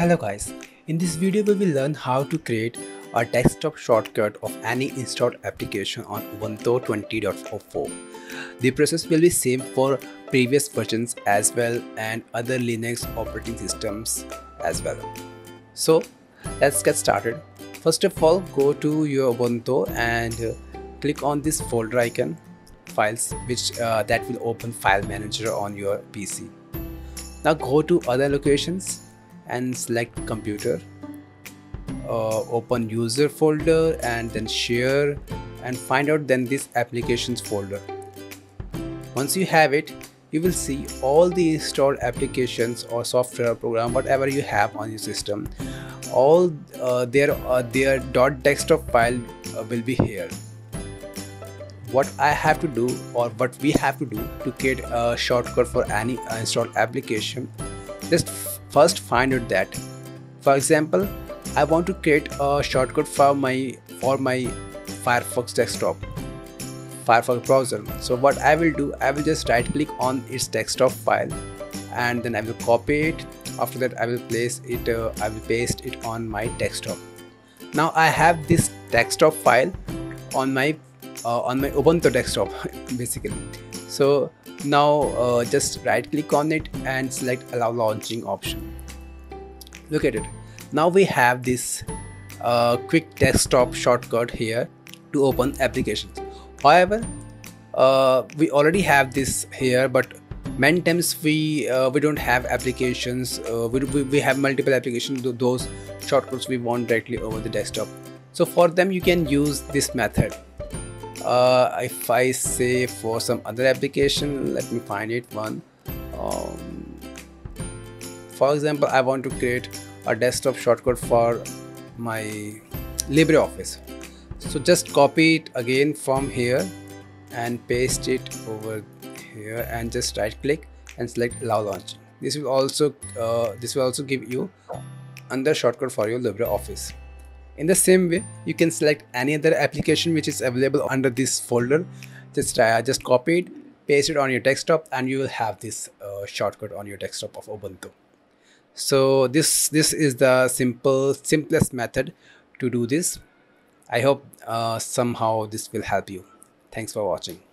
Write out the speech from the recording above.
Hello guys, in this video we will learn how to create a desktop shortcut of any installed application on Ubuntu 20.04. The process will be same for previous versions as well and other Linux operating systems as well. So let's get started. First of all, go to your Ubuntu and click on this folder icon, files, which that will open file manager on your PC. Now go to other locations and select computer, open user folder and then share and find out then this applications folder. Once you have it, you will see all the installed applications or software program, whatever you have on your system, all their .desktop file will be here. What I have to do or what we have to do to create a shortcut for any installed application, just first find out that, for example, I want to create a shortcut for my Firefox desktop, Firefox browser. So what I will do, I will just right click on its desktop file and then I will copy it. After that I will place it, I will paste it on my desktop. Now I have this desktop file on my Ubuntu desktop basically. So now just right click on it and select allow launching option. Look at it. Now we have this quick desktop shortcut here to open applications. However, we already have this here, but many times we don't have applications, we have multiple applications, those shortcuts we want directly over the desktop. So for them you can use this method. If I say for some other application, let me find it one. For example, I want to create a desktop shortcut for my LibreOffice. So just copy it again from here and paste it over here and just right click and select allow launch. This will also give you another shortcut for your LibreOffice. In the same way, you can select any other application which is available under this folder. Just copy it, paste it on your desktop, and you will have this shortcut on your desktop of Ubuntu. So this is the simplest method to do this. I hope somehow this will help you. Thanks for watching.